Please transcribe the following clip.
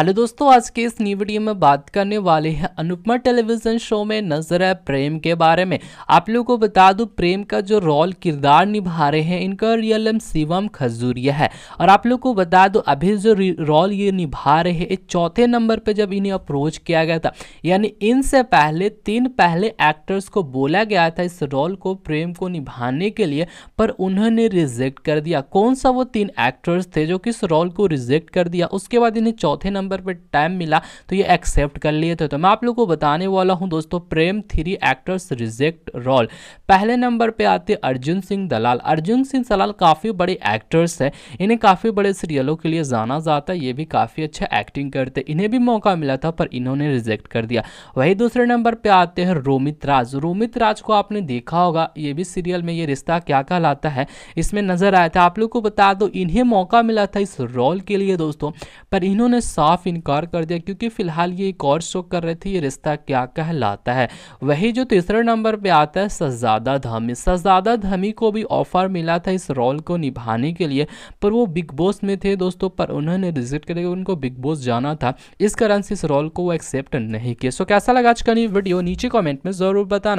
Hello दोस्तों, आज के इस न्यू वीडियो में बात करने वाले हैं अनुपमा टेलीविज़न शो में नजर है प्रेम के बारे में। आप लोगों को बता दूं, प्रेम का जो रोल किरदार निभा रहे हैं इनका रियल नेम शिवम खजूरिया है। और आप लोगों को बता दूं, अभी जो रोल ये निभा रहे हैं चौथे नंबर पे जब इन्हें अप्रोच किया गया था, यानी इनसे पहले तीन पहले एक्टर्स को बोला गया था इस रोल को प्रेम को निभाने के लिए, पर उन्होंने रिजेक्ट कर दिया। कौन सा वो तीन एक्टर्स थे जो कि इस रोल को रिजेक्ट कर दिया? उसके बाद इन्हें चौथे नंबर पे टाइम मिला तो ये एक्सेप्ट कर लिए थे। तो मैं आप लोगों को बताने वाला हूं दोस्तों, Prem three actors reject role. पहले नंबर पे आते अर्जुन सिंह दलाल। अर्जुन सिंह दलाल काफ़ी बड़े एक्टर्स हैं, इन्हें काफ़ी बड़े सीरियलों के लिए जाना जाता है, ये भी काफ़ी अच्छा एक्टिंग करते, इन्हें भी मौका मिला था पर इन्होंने रिजेक्ट कर दिया। वही दूसरे नंबर पर आते हैं रोमित राज। रोमित राज को आपने देखा होगा, ये भी सीरियल में यह रिश्ता क्या कहलाता है इसमें नजर आया था। आप लोग को बता दो, इन्हें मौका मिला था इस रोल के लिए दोस्तों, पर इन्होंने साफ इनकार कर दिया क्योंकि फिलहाल ये एक और शो कर रहे थे, ये रिश्ता क्या कहलाता है। वही जो तीसरे नंबर पे आता है शहजादा धामी। शहजादा धामी को भी ऑफर मिला था इस रोल को निभाने के लिए, पर वो बिग बॉस में थे दोस्तों, पर उन्होंने रिजेक्ट कर दिया। उनको बिग बॉस जाना था, इस कारण से इस रोल को वो एक्सेप्ट नहीं किया। सो कैसा लगा आज का वीडियो, नीचे कॉमेंट में ज़रूर बताना।